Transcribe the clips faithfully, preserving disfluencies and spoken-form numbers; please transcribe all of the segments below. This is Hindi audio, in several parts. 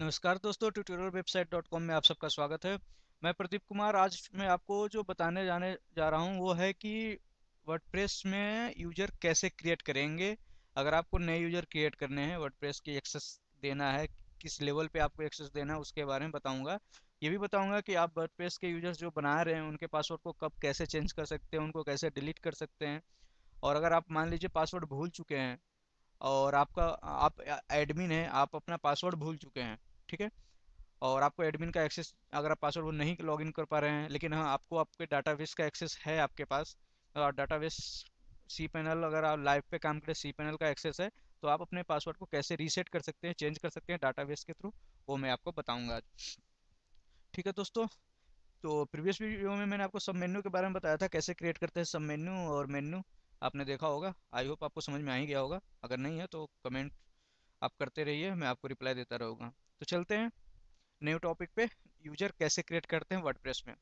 नमस्कार दोस्तों, ट्यूटोरियल वेबसाइट डॉट कॉम में आप सबका स्वागत है। मैं प्रदीप कुमार, आज मैं आपको जो बताने जाने जा रहा हूँ वो है कि वर्डप्रेस में यूज़र कैसे क्रिएट करेंगे। अगर आपको नए यूज़र क्रिएट करने हैं, वर्डप्रेस की एक्सेस देना है, किस लेवल पे आपको एक्सेस देना है, उसके बारे में बताऊँगा। ये भी बताऊँगा कि आप वर्डप्रेस के यूज़र्स जो बना रहे हैं उनके पासवर्ड को कब कैसे चेंज कर सकते हैं, उनको कैसे डिलीट कर सकते हैं। और अगर आप मान लीजिए पासवर्ड भूल चुके हैं और आपका आप एडमिन है, आप अपना पासवर्ड भूल चुके हैं, ठीक है, और आपको एडमिन का एक्सेस, अगर आप पासवर्ड वो नहीं लॉगिन कर पा रहे हैं, लेकिन हाँ आपको आपके डाटाबेस का एक्सेस है आपके पास, और डाटाबेस सी पैनल, अगर आप लाइव पे काम करें सी पैनल का एक्सेस है, तो आप अपने पासवर्ड को कैसे रीसेट कर सकते हैं, चेंज कर सकते हैं डाटाबेस के थ्रू, वो मैं आपको बताऊँगा आज। ठीक है दोस्तों, तो प्रीवियस वीडियो में मैंने आपको सब मेन्यू के बारे में बताया था, कैसे क्रिएट करते हैं सब मेन्यू और मेन्यू, आपने देखा होगा। आई होप आपको समझ में आ ही गया होगा, अगर नहीं है तो कमेंट आप करते रहिए, मैं आपको रिप्लाई देता रहूँगा। तो चलते हैं न्यू टॉपिक पे, यूजर कैसे क्रिएट करते हैं वर्डप्रेस में।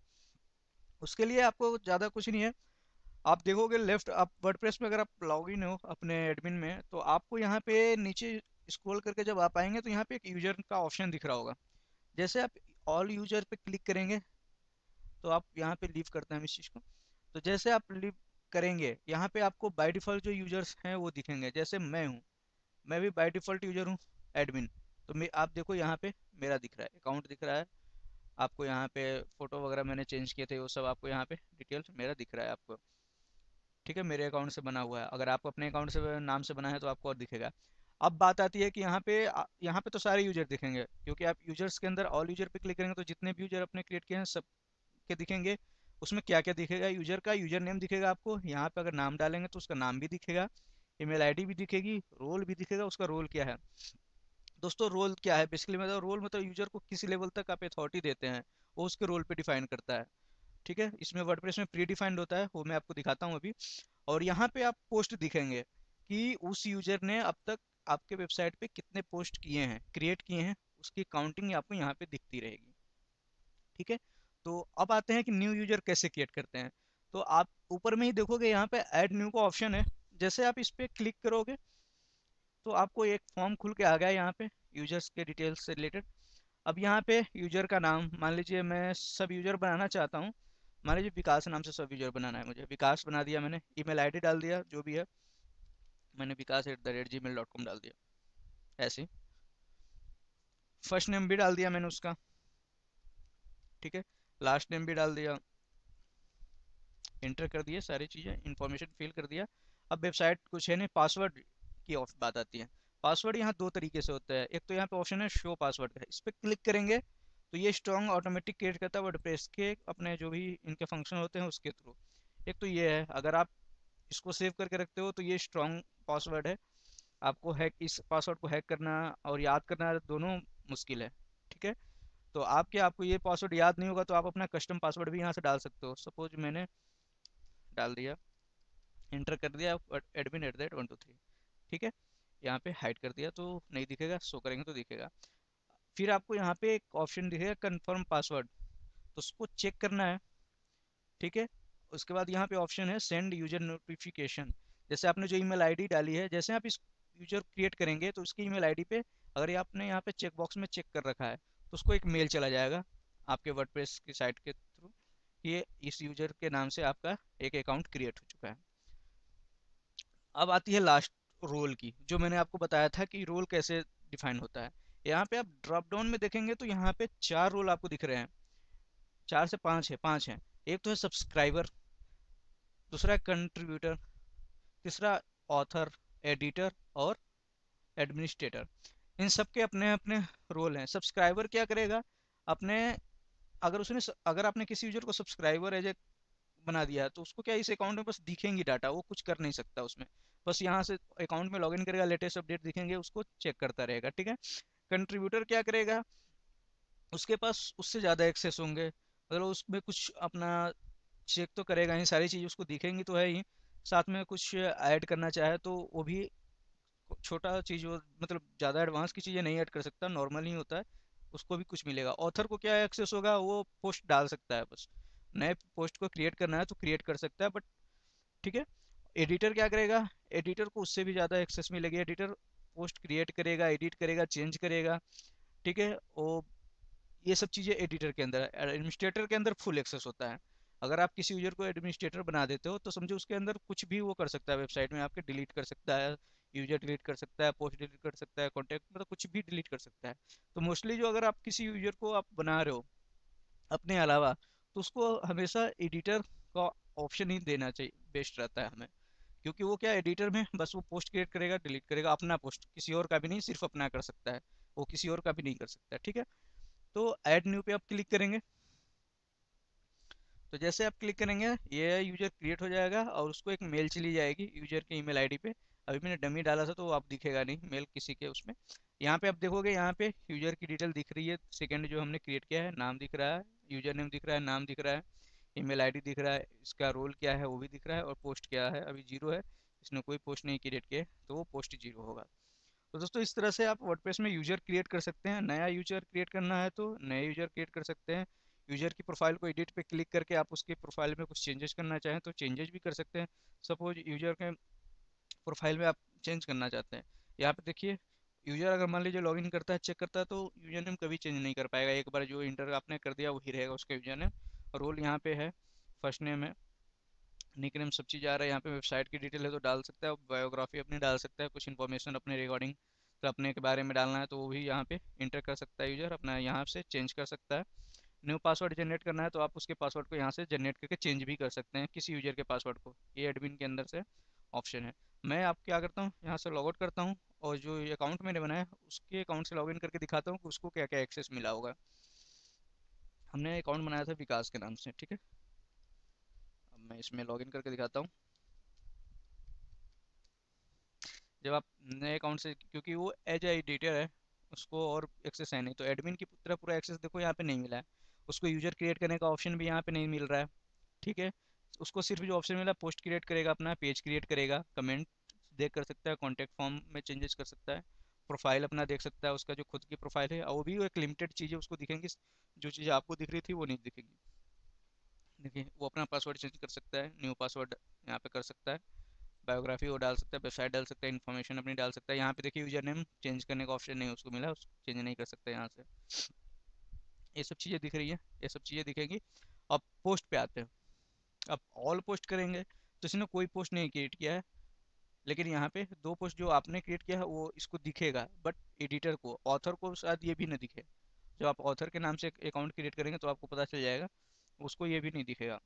उसके लिए आपको ज़्यादा कुछ नहीं है, आप देखोगे लेफ्ट, आप वर्डप्रेस में अगर आप लॉगिन हो अपने एडमिन में, तो आपको यहाँ पे नीचे स्क्रॉल करके जब आप आएंगे तो यहाँ पे एक यूजर का ऑप्शन दिख रहा होगा। जैसे आप ऑल यूजर पे क्लिक करेंगे, तो आप यहाँ पे लीव करते हैं इस चीज़ को, तो जैसे आप लीव करेंगे यहाँ पे आपको बाय डिफ़ॉल्ट जो यूजर्स हैं वो दिखेंगे। जैसे मैं हूँ, मैं भी बाय डिफ़ॉल्ट यूजर हूँ एडमिन, तो मैं आप देखो यहाँ पे मेरा दिख रहा है, अकाउंट दिख रहा है आपको, यहाँ पे फ़ोटो वगैरह मैंने चेंज किए थे, वो सब आपको यहाँ पे डिटेल्स मेरा दिख रहा है आपको, ठीक है, मेरे अकाउंट से बना हुआ है। अगर आप अपने अकाउंट से नाम से बना है तो आपको और दिखेगा। अब बात आती है कि यहाँ पे यहाँ पे तो सारे यूजर दिखेंगे, क्योंकि आप यूजर्स के अंदर ऑल यूजर पे क्लिक करेंगे तो जितने भी यूजर अपने क्रिएट किए हैं सब के दिखेंगे। उसमें क्या क्या दिखेगा, यूजर का यूजर नेम दिखेगा आपको, यहाँ पे अगर नाम डालेंगे तो उसका नाम भी दिखेगा, ईमेल आईडी भी दिखेगी, रोल भी दिखेगा, उसका रोल क्या है। दोस्तों रोल क्या है, बेसिकली मतलब रोल मतलब यूजर को किस लेवल तक आप अथॉरिटी देते हैं वो उसके रोल पे डिफाइन करता है, ठीक है। इसमें वर्डप्रेस में प्री डिफाइंड होता है, वो मैं आपको दिखाता हूँ अभी। और यहाँ पे आप पोस्ट दिखेंगे कि उस यूजर ने अब तक आपके वेबसाइट पे कितने पोस्ट किए हैं, क्रिएट किए हैं, उसकी काउंटिंग आपको यहाँ पे दिखती रहेगी, ठीक है। तो अब आते हैं कि न्यू यूजर कैसे क्रिएट करते हैं। तो आप ऊपर में ही देखोगे यहाँ पे ऐड न्यू का ऑप्शन है, जैसे आप इस पर क्लिक करोगे तो आपको एक फॉर्म खुल के आ गया है यहाँ पे यूजर्स के डिटेल्स से रिलेटेड। अब यहाँ पे यूजर का नाम, मान लीजिए मैं सब यूजर बनाना चाहता हूँ, मान लीजिए विकास नाम से सब यूजर बनाना है मुझे, विकास बना दिया मैंने, ईमेल आईडी डाल दिया जो भी है, मैंने Vikas at the rate Gmail dot com डाल दिया, ऐसे फर्स्ट नेम भी डाल दिया मैंने उसका, ठीक है, लास्ट नेम भी डाल दिया, इंटर कर दिया सारी चीज़ें, इन्फॉर्मेशन फिल कर दिया। अब वेबसाइट कुछ है नहीं, पासवर्ड की ऑफ बात आती है। पासवर्ड यहाँ दो तरीके से होता है, एक तो यहाँ पे ऑप्शन है शो पासवर्ड का, इस पर क्लिक करेंगे तो ये स्ट्रॉन्ग ऑटोमेटिक क्रिएट करता है वर्डप्रेस के अपने जो भी इनके फंक्शन होते हैं उसके थ्रू। एक तो ये है, अगर आप इसको सेव करके रखते हो तो ये स्ट्रॉन्ग पासवर्ड है, आपको हैक इस पासवर्ड को हैक करना और याद करना दोनों मुश्किल है, ठीक है। तो आपके आपको ये पासवर्ड याद नहीं होगा तो आप अपना कस्टम पासवर्ड भी यहाँ से डाल सकते हो। सपोज मैंने डाल दिया, इंटर कर दिया admin at the rate one two three, ठीक है, यहाँ पे हाइड कर दिया तो नहीं दिखेगा, शो करेंगे तो दिखेगा। फिर आपको यहाँ पे एक ऑप्शन दिखेगा कंफर्म पासवर्ड, तो उसको चेक करना है, ठीक है। उसके बाद यहाँ पे ऑप्शन है सेंड यूजर नोटिफिकेशन, जैसे आपने जो ईमेल आईडी डाली है, जैसे आप इस यूजर क्रिएट करेंगे तो उसकी ईमेल आईडी पे अगर आपने यहाँ पे चेक बॉक्स में चेक कर रखा है तो उसको एक मेल चला जाएगा आपके वर्डप्रेस की साइट के थ्रू, ये इस यूजर के नाम से आपका एक अकाउंट क्रिएट हो चुका है। अब आती है लास्ट रोल की, जो मैंने आपको बताया था कि रोल कैसे डिफाइन होता है। यहाँ पे आप ड्रॉप डाउन में देखेंगे तो यहाँ पे चार रोल आपको दिख रहे हैं, चार से पांच है, पांच है। एक तो है सब्सक्राइबर, दूसरा है कंट्रीब्यूटर, तीसरा ऑथर, एडिटर और एडमिनिस्ट्रेटर। इन सब के अपने अपने रोल हैं। सब्सक्राइबर क्या करेगा, अपने अगर उसने अगर आपने किसी यूजर को सब्सक्राइबर एज ए बना दिया तो उसको क्या इस अकाउंट में बस दिखेंगी डाटा, वो कुछ कर नहीं सकता उसमें, बस यहाँ से अकाउंट में लॉगिन करेगा, लेटेस्ट अपडेट दिखेंगे, उसको चेक करता रहेगा, ठीक है। कंट्रीब्यूटर क्या करेगा, उसके पास उससे ज़्यादा एक्सेस होंगे, मतलब उसमें कुछ अपना चेक तो करेगा ही, सारी चीज़ उसको दिखेंगी तो है ही, साथ में कुछ ऐड करना चाहे तो वो भी छोटा चीज़, मतलब ज़्यादा एडवांस की चीज़ें नहीं ऐड कर सकता, नॉर्मल ही होता है, उसको भी कुछ मिलेगा। ऑथर को क्या एक्सेस होगा, वो पोस्ट डाल सकता है, बस नए पोस्ट को क्रिएट करना है तो क्रिएट कर सकता है, बट ठीक है। एडिटर क्या करेगा, एडिटर को उससे भी ज़्यादा एक्सेस मिलेगी, एडिटर पोस्ट क्रिएट करेगा, एडिट करेगा, चेंज करेगा, ठीक है। और ये सब चीज़ें एडिटर के अंदर है, एडमिनिस्ट्रेटर के अंदर फुल एक्सेस होता है। अगर आप किसी यूजर को एडमिनिस्ट्रेटर बना देते हो तो समझो उसके अंदर कुछ भी वो कर सकता है, वेबसाइट में आपके डिलीट कर सकता है, यूजर डिलीट कर सकता है, पोस्ट डिलीट कर सकता है, कॉन्टैक्ट मतलब कुछ भी डिलीट कर सकता है। तो मोस्टली जो अगर आप किसी यूजर को आप बना रहे हो अपने अलावा तो उसको हमेशा एडिटर का ऑप्शन ही देना चाहिए, बेस्ट रहता है हमें, क्योंकि वो क्या एडिटर में बस वो पोस्ट क्रिएट करेगा, डिलीट करेगा, अपना पोस्ट, किसी और का भी नहीं, सिर्फ अपना कर सकता है, वो किसी और का भी नहीं कर सकता है। ठीक है, तो ऐड न्यू पे आप क्लिक करेंगे, तो जैसे आप क्लिक करेंगे ये यूजर क्रिएट हो जाएगा और उसको एक मेल चली जाएगी यूजर के ईमेल आईडी पे। अभी मैंने डमी डाला था तो वो आप दिखेगा नहीं मेल किसी के उसमें। यहाँ पे आप देखोगे यहाँ पे यूजर की डिटेल दिख रही है, सेकंड जो हमने क्रिएट किया है, नाम दिख रहा है, यूजर नेम दिख रहा है, नाम दिख रहा है, ईमेल आईडी दिख रहा है, इसका रोल क्या है वो भी दिख रहा है, और पोस्ट क्या है, अभी जीरो है, इसने कोई पोस्ट नहीं क्रिएट किया तो वो पोस्ट जीरो होगा। तो दोस्तों इस तरह से आप वर्डप्रेस में यूजर क्रिएट कर सकते हैं। नया यूजर क्रिएट करना है तो नए यूजर क्रिएट कर सकते हैं, यूजर की प्रोफाइल को एडिट पे क्लिक करके आप उसके प्रोफाइल में कुछ चेंजेस करना चाहें तो चेंजेस भी कर सकते हैं। सपोज यूजर के प्रोफाइल में आप चेंज करना चाहते हैं, यहाँ पे देखिए यूजर अगर मान लीजिए लॉगिन करता है, चेक करता है तो यूजर नेम कभी चेंज नहीं कर पाएगा, एक बार जो इंटर आपने कर दिया वही रहेगा उसका यूजर नेम। रोल यहाँ पे है, फर्स्ट नेम है, निक नेम, सब चीज़ आ रहा है। यहाँ पे वेबसाइट की डिटेल है तो डाल सकता है, बायोग्राफी अपनी डाल सकता है, कुछ इन्फॉर्मेशन अपने रिगार्डिंग तो अपने के बारे में डालना है तो वो भी यहाँ पे इंटर कर सकता है यूजर, अपना यहाँ से चेंज कर सकता है। न्यू पासवर्ड जनरेट करना है तो आप उसके पासवर्ड को यहाँ से जनरेट करके चेंज भी कर सकते हैं किसी यूजर के पासवर्ड को, ये एडमिन के अंदर से ऑप्शन है। मैं आप क्या करता हूँ, यहाँ से लॉगआउट करता हूँ और जो अकाउंट मैंने बनाया उसके अकाउंट से लॉगिन करके दिखाता हूँ कि उसको क्या क्या एक्सेस मिला होगा। हमने अकाउंट बनाया था विकास के नाम से, ठीक है। अब मैं इसमें लॉगिन करके दिखाता हूँ। जब आप नए अकाउंट से, क्योंकि वो एज एडिटर है उसको और एक्सेस है नहीं, तो एडमिन की पूरा पूरा एक्सेस देखो यहाँ पे नहीं मिला है उसको, यूजर क्रिएट करने का ऑप्शन भी यहाँ पे नहीं मिल रहा है, ठीक है। उसको सिर्फ जो ऑप्शन मिला पोस्ट क्रिएट करेगा, अपना पेज क्रिएट करेगा, कमेंट देख कर सकता है, कॉन्टैक्ट फॉर्म में चेंजेस कर सकता है, प्रोफाइल अपना देख सकता है, उसका जो खुद की प्रोफाइल है वो भी एक लिमिटेड चीज़ें उसको दिखेंगी, जो चीज़ें आपको दिख रही थी वो नहीं दिखेंगी। देखिए वो अपना पासवर्ड चेंज कर सकता है, न्यू पासवर्ड यहाँ पे कर सकता है, बायोग्राफी वो डाल सकता है, वेबसाइट डाल सकता है, इन्फॉर्मेशन अपनी डाल सकता है। यहाँ पे देखिए यूजर नेम चेंज करने का ऑप्शन नहीं उसको मिला, उसको चेंज नहीं कर सकता यहाँ से, ये सब चीज़ें दिख रही है, ये सब चीज़ें दिखेंगी। अब पोस्ट पे आते हैं, अब ऑल पोस्ट करेंगे तो इसने कोई पोस्ट नहीं क्रिएट किया है, लेकिन यहाँ पे दो पोस्ट जो आपने क्रिएट किया है वो इसको दिखेगा, बट एडिटर को, ऑथर को शायद ये भी ना दिखे। जब आप ऑथर के नाम से अकाउंट क्रिएट करेंगे तो आपको पता चल जाएगा, उसको ये भी नहीं दिखेगा,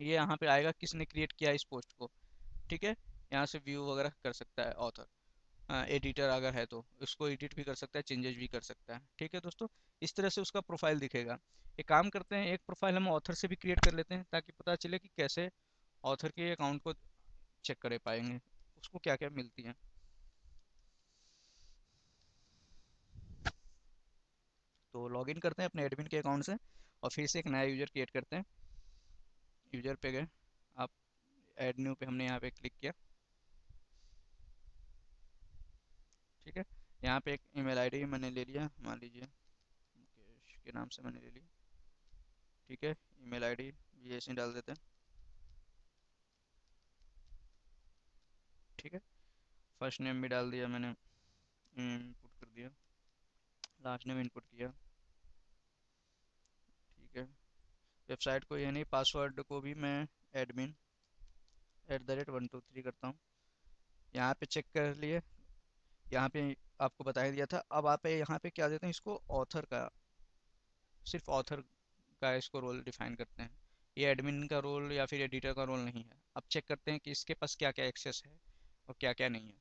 ये यहाँ पे आएगा किसने क्रिएट किया इस पोस्ट को, ठीक है। यहाँ से व्यू वगैरह कर सकता है ऑथर, एडिटर अगर है तो उसको एडिट भी कर सकता है, चेंजेस भी कर सकता है, ठीक है दोस्तों। इस तरह से उसका प्रोफाइल दिखेगा। एक काम करते हैं, एक प्रोफाइल हम ऑथर से भी क्रिएट कर लेते हैं ताकि पता चले कि कैसे ऑथर के अकाउंट को चेक कर पाएंगे, उसको क्या क्या मिलती है। तो लॉगिन करते हैं अपने एडमिन के अकाउंट से और फिर से एक नया यूजर क्रिएट करते हैं। यूजर पे गए आप, ऐड न्यू पे हमने यहाँ पे क्लिक किया, ठीक है। यहाँ पे एक ईमेल आईडी मैंने ले लिया, मान लीजिए मुकेश के नाम से मैंने ले लिया, ठीक है। ईमेल आईडी भी ऐसे डाल देते हैं, ठीक है। फर्स्ट नेम भी डाल दिया मैंने, इनपुट कर दिया, लास्ट नेम इनपुट किया, ठीक है। वेबसाइट को यानी पासवर्ड को भी मैं admin at the rate one two three करता हूँ। यहाँ पे चेक कर लिए, यहाँ पे आपको बताया दिया था। अब आप यहाँ पे क्या देते हैं इसको, ऑथर का, सिर्फ ऑथर का इसको रोल डिफाइन करते हैं, ये एडमिन का रोल या फिर एडिटर का रोल नहीं है। अब चेक करते हैं कि इसके पास क्या क्या एक्सेस है और क्या क्या नहीं है।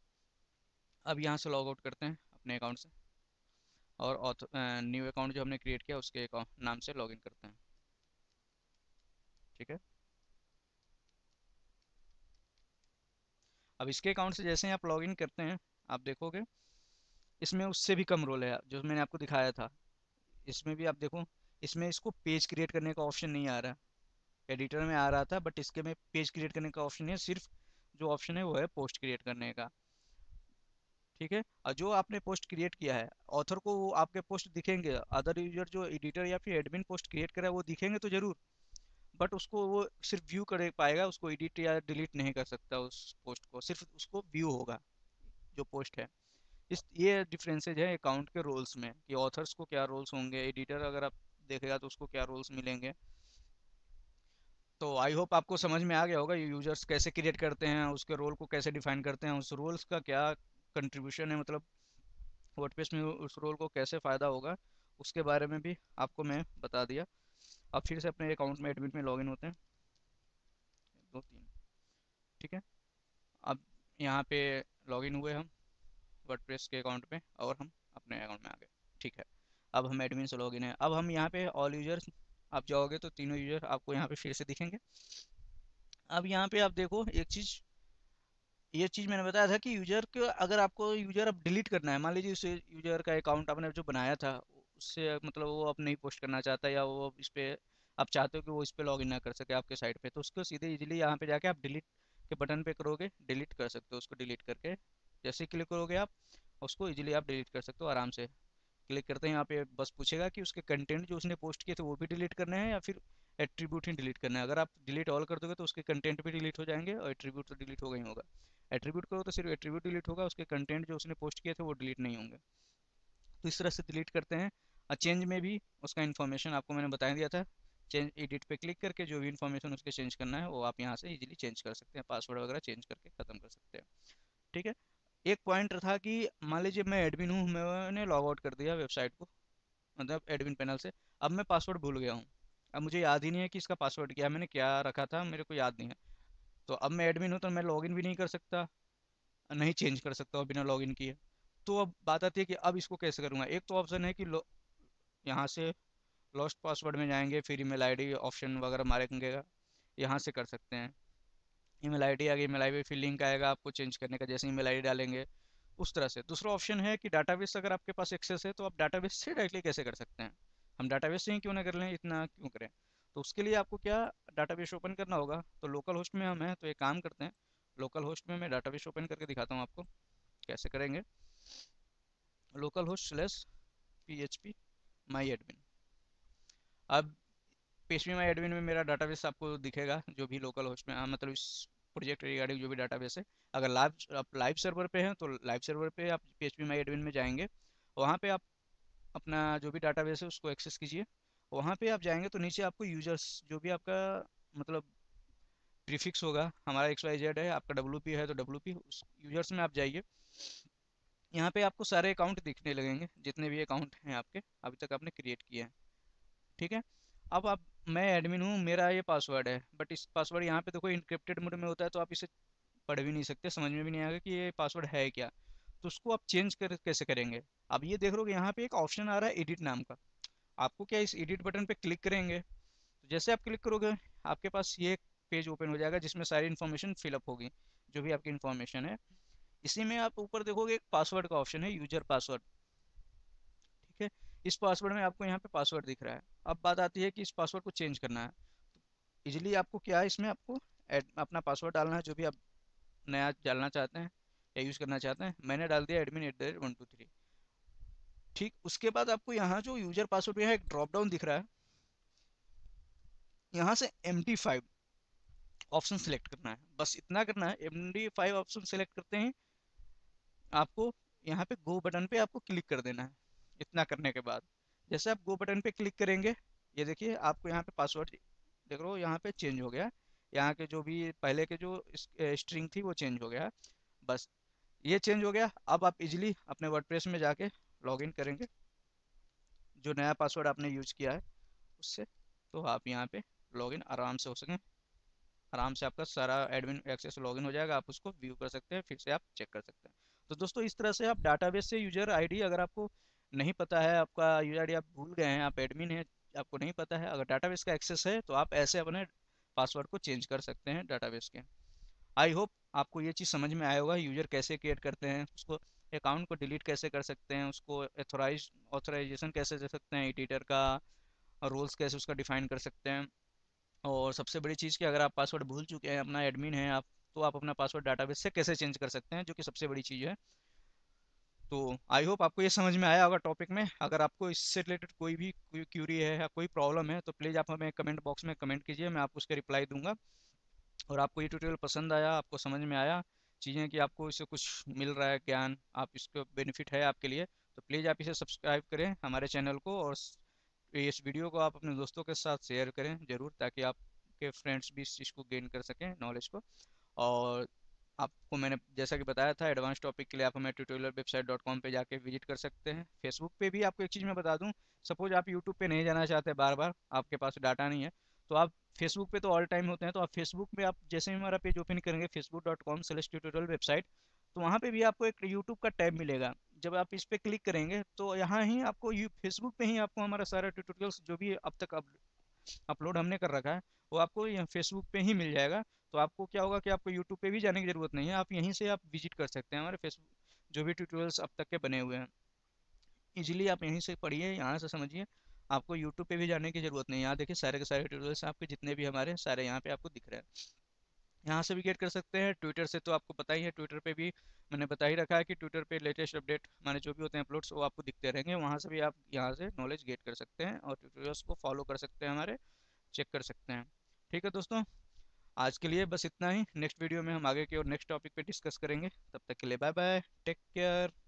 अब यहाँ से लॉग आउट करते हैं अपने अकाउंट से और ऑथर न्यू अकाउंट जो हमने क्रिएट किया उसके नाम से लॉगिन करते हैं, ठीक है। अब इसके अकाउंट से जैसे ही आप लॉगिन करते हैं आप देखोगे इसमें उससे भी कम रोल है जो मैंने आपको दिखाया था। इसमें भी आप देखो, इसमें इसको पेज क्रिएट करने का ऑप्शन नहीं आ रहा, एडिटर में आ रहा था बट इसके में पेज क्रिएट करने का ऑप्शन है, सिर्फ जो ऑप्शन है वो है पोस्ट क्रिएट करने का, ठीक है। और जो आपने पोस्ट क्रिएट किया है ऑथर को वो आपके पोस्ट दिखेंगे, अदर यूजर जो एडिटर या फिर एडमिन पोस्ट क्रिएट करा है वो दिखेंगे तो जरूर, बट उसको वो सिर्फ व्यू कर पाएगा, उसको एडिट या डिलीट नहीं कर सकता उस पोस्ट को, सिर्फ उसको व्यू होगा जो पोस्ट है। इस ये डिफरेंसेज है अकाउंट के रोल्स में कि ऑथर्स को क्या रोल्स होंगे, एडिटर अगर आप देखेगा तो उसको क्या रोल्स मिलेंगे। तो आई होप आपको समझ में आ गया होगा यूजर्स कैसे क्रिएट करते हैं, उसके रोल को कैसे डिफाइन करते हैं, उस रोल्स का क्या कंट्रीब्यूशन है, मतलब वर्डप्रेस में उस रोल को कैसे फ़ायदा होगा उसके बारे में भी आपको मैं बता दिया। अब फिर से अपने अकाउंट में एडमिन में लॉगिन होते हैं, एक दो तीन, ठीक है। अब यहाँ पे लॉगिन हुए हम वर्डप्रेस के अकाउंट में और हम अपने अकाउंट में आ गए, ठीक है। अब हम एडमिन से लॉगिन है। अब हम यहाँ पे ऑल यूजर्स आप जाओगे तो तीनों यूजर आपको यहाँ पे फिर से दिखेंगे। अब यहाँ पे आप देखो एक चीज़, ये चीज़ मैंने बताया था कि यूजर के अगर आपको यूजर अब डिलीट करना है, मान लीजिए उस यूजर का अकाउंट आपने जो बनाया था उससे मतलब वो अब नहीं पोस्ट करना चाहता या वो इस पर आप चाहते हो कि वो इस पर लॉगिन ना कर सके आपके साइट पे, तो उसको सीधे इजीली यहाँ पे जाके आप डिलीट के बटन पे करोगे डिलीट कर सकते हो उसको। डिलीट करके जैसे क्लिक करोगे आप उसको इजीली आप डिलीट कर सकते हो आराम से। क्लिक करते हैं यहाँ पे बस पूछेगा कि उसके कंटेंट जो उसने पोस्ट किए थे वो भी डिलीट करने हैं या फिर एट्रीब्यूट ही डिलीट करना है। अगर आप डिलीट ऑल कर दोगे तो उसके कंटेंट भी डिलीट हो जाएंगे और एट्रीब्यूट तो डिलीट हो गई होगा। एट्रीब्यूट करो तो सिर्फ एट्रीब्यूट डिलीट होगा, उसके कंटेंट जो उसने पोस्ट किए थे वो डिलीट नहीं होंगे। तो इस तरह से डिलीट करते हैं। और चेंज में भी उसका इन्फॉर्मेशन आपको मैंने बता दिया था, चेंज एडिट पे क्लिक करके जो भी इन्फॉर्मेशन उसके चेंज करना है वो आप यहाँ से इजीली चेंज कर सकते हैं, पासवर्ड वगैरह चेंज करके ख़त्म कर सकते हैं, ठीक है। एक पॉइंट था कि मान लीजिए मैं एडमिन हूँ, मैंने लॉग आउट कर दिया वेबसाइट को, मतलब एडमिन पैनल से। अब मैं पासवर्ड भूल गया हूँ, अब मुझे याद ही नहीं है कि इसका पासवर्ड क्या है, मैंने क्या रखा था मेरे को याद नहीं है। तो अब मैं एडमिन हूँ तो मैं लॉगिन भी नहीं कर सकता, नहीं चेंज कर सकता हूँ बिना लॉगिन किए। तो अब बात आती है कि अब इसको कैसे करूँगा। एक तो ऑप्शन है कि यहाँ से लॉस्ट पासवर्ड में जाएंगे, फिर ईमेल आईडी ऑप्शन वगैरह मारेंगे, यहाँ से कर सकते हैं। ईमेल आईडी आगे ईमेल आईडी फिर लिंक आएगा आपको चेंज करने का, जैसे ईमेल आईडी डालेंगे उस तरह से। दूसरा ऑप्शन है कि डाटाबेस अगर आपके पास एक्सेस है तो आप डाटाबेस से डायरेक्टली कैसे कर सकते हैं, हम डाटाबेस से ही क्यों ना कर लें, इतना क्यों करें। तो उसके लिए आपको क्या डाटाबेस ओपन करना होगा। तो लोकल होस्ट में हम हैं तो एक काम करते हैं, लोकल होस्ट में मैं डाटाबेस ओपन करके दिखाता हूँ आपको कैसे करेंगे। Local host slash P H P my admin. अब पीएचपी माई एडमिन में मेरा डाटाबेस आपको दिखेगा जो भी लोकल होस्ट में, मतलब इस प्रोजेक्ट रिगार्डिंग जो भी डाटाबेस है। अगर लाइव आप लाइव सर्वर पे हैं तो लाइव सर्वर पे आप पीएचपी माई एडमिन में जाएंगे, वहाँ पे आप अपना जो भी डाटाबेस है उसको एक्सेस कीजिए। वहाँ पे आप जाएंगे तो नीचे आपको यूजर्स जो भी आपका मतलब प्रीफिक्स होगा, हमारा एक्स वाई जेड है, आपका डब्ल्यू पी है तो डब्ल्यू पी, उस यूजर्स में आप जाइए। यहाँ पे आपको सारे अकाउंट दिखने लगेंगे जितने भी अकाउंट हैं आपके अभी तक आपने क्रिएट किए हैं, ठीक है। अब आप मैं एडमिन हूँ, मेरा ये पासवर्ड है, बट इस पासवर्ड यहाँ पे देखो इनक्रिप्टेड मोड में होता है तो आप इसे पढ़ भी नहीं सकते, समझ में भी नहीं आएगा कि ये पासवर्ड है क्या। तो उसको आप चेंज कर कैसे करेंगे। अब ये देख लो यहाँ पे एक ऑप्शन आ रहा है एडिट नाम का, आपको क्या इस एडिट बटन पे क्लिक करेंगे। तो जैसे आप क्लिक करोगे आपके पास ये पेज ओपन हो जाएगा जिसमें सारी इन्फॉर्मेशन फिलअप होगी जो भी आपकी इन्फॉर्मेशन है। इसी में आप ऊपर देखोगे एक पासवर्ड का ऑप्शन है, यूजर पासवर्ड, ठीक है। इस पासवर्ड में आपको यहाँ पे पासवर्ड दिख रहा है। अब बात आती है कि इस पासवर्ड को चेंज करना है। इजीली आपको क्या है, इसमें आपको एड अपना पासवर्ड डालना है जो भी आप नया डालना चाहते हैं या यूज़ करना चाहते हैं। मैंने डाल दिया admin at the rate one two three, ठीक। उसके बाद आपको यहाँ जो यूजर पासवर्ड है एक ड्रॉप डाउन दिख रहा है, यहाँ से M D five option select करना है, बस इतना करना है। M D five option select करते हैं, आपको यहाँ पे गो बटन पे आपको क्लिक कर देना है। इतना करने के बाद जैसे आप गो बटन पे क्लिक करेंगे, ये देखिए आपको यहाँ पे पासवर्ड देख रहे हो, यहाँ पे चेंज हो गया। यहाँ के जो भी पहले के जो स्ट्रिंग थी वो चेंज हो गया, बस ये चेंज हो गया। अब आप इजीली अपने वर्डप्रेस में जाके लॉगिन करेंगे जो नया पासवर्ड आपने यूज किया है उससे, तो आप यहाँ पे लॉगिन आराम से हो सकें। आराम से आपका सारा एडमिन एक्सेस लॉगिन हो जाएगा, आप उसको व्यू कर सकते हैं, फिर से आप चेक कर सकते हैं। तो दोस्तों इस तरह से आप डाटाबेस से यूजर आईडी, अगर आपको नहीं पता है आपका यूजर आईडी, आप भूल गए हैं, आप एडमिन हैं, आपको नहीं पता है, अगर डाटाबेस का एक्सेस है तो आप ऐसे अपने पासवर्ड को चेंज कर सकते हैं डाटाबेस के। आई होप आपको ये चीज़ समझ में आया होगा, यूजर कैसे क्रिएट करते हैं, उसको अकाउंट को डिलीट कैसे कर सकते हैं, उसको ऑथराइज ऑथराइजेशन कैसे दे सकते हैं, एडिटर का रोल्स कैसे उसका डिफाइन कर सकते हैं। और सबसे बड़ी चीज़ कि अगर आप पासवर्ड भूल चुके हैं, अपना एडमिन है आप, तो आप अपना पासवर्ड डाटाबेस से कैसे चेंज कर सकते हैं, जो कि सबसे बड़ी चीज़ है। तो आई होप आपको ये समझ में आया होगा टॉपिक में। अगर आपको इससे रिलेटेड कोई भी क्यूरी है या कोई प्रॉब्लम है तो प्लीज़ आप हमें कमेंट बॉक्स में कमेंट कीजिए, मैं आपको उसका रिप्लाई दूंगा। और आपको ये ट्यूटोरियल पसंद आया, आपको समझ में आया, चीज़ें कि आपको इससे कुछ मिल रहा है ज्ञान, आप इसको बेनिफिट है आपके लिए, तो प्लीज़ आप इसे सब्सक्राइब करें हमारे चैनल को, और इस वीडियो को आप अपने दोस्तों के साथ शेयर करें ज़रूर, ताकि आपके फ्रेंड्स भी इस चीज़ को गेन कर सकें नॉलेज को। और आपको मैंने जैसा कि बताया था, एडवांस टॉपिक के लिए आप हमें ट्यूटोरियल वेबसाइट डॉट कॉम पे जाके विजिट कर सकते हैं। फेसबुक पे भी आपको एक चीज़ मैं बता दूं, सपोज आप यूट्यूब पे नहीं जाना चाहते बार बार, आपके पास डाटा नहीं है, तो आप फेसबुक पे तो ऑल टाइम होते हैं, तो आप फेसबुक पे आप जैसे ही हमारा पेज ओपन करेंगे Facebook dot com slash tutorial website, तो वहाँ पर भी आपको एक यूट्यूब का टैब मिलेगा। जब आप इस पर क्लिक करेंगे तो यहाँ ही आपको फेसबुक पर ही आपको हमारा सारा ट्यूटोरियल्स जो भी अब तक अपलोड हमने कर रखा है वो आपको फेसबुक पे ही मिल जाएगा। तो आपको क्या होगा कि आपको यूट्यूब पे भी जाने की ज़रूरत नहीं है, आप यहीं से आप विजिट कर सकते हैं हमारे फेसबुक जो भी ट्यूटोरियल्स अब तक के बने हुए हैं। इजीली आप यहीं से पढ़िए, यहाँ से समझिए, आपको यूट्यूब पे भी जाने की ज़रूरत नहीं है। यहाँ देखिए सारे के सारे ट्यूटोरियल्स आपके जितने भी हमारे सारे यहाँ पर आपको दिख रहे हैं, यहाँ से भी गेट कर सकते हैं। ट्विटर से तो आपको पता ही है, ट्विटर पे भी मैंने बता ही रखा है कि ट्विटर पे लेटेस्ट अपडेट हमारे जो भी होते हैं अपलोड्स वो आपको दिखते रहेंगे, वहाँ से भी आप यहाँ से नॉलेज गेट कर सकते हैं और ट्यूटोरियल्स को फॉलो कर सकते हैं, हमारे चेक कर सकते हैं। ठीक है दोस्तों, आज के लिए बस इतना ही। नेक्स्ट वीडियो में हम आगे की और नेक्स्ट टॉपिक पर डिस्कस करेंगे। तब तक के लिए बाय बाय, टेक केयर।